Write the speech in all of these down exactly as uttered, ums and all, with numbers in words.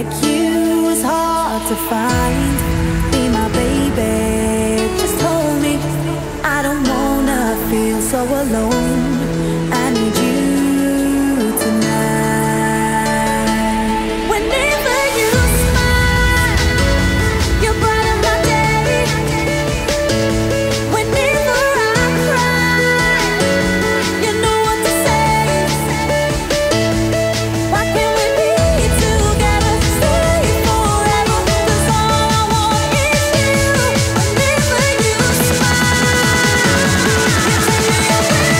like you is hard to find. Be my baby, just hold me. I don't wanna feel so alone. I need you tonight. Whenever you smile, you brighten my day. Whenever I cry, you know what to say. Why can't we be together, stay forever? 'Cause all I want is you. Whenever you smile, you take me away.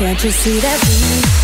Can't you see that we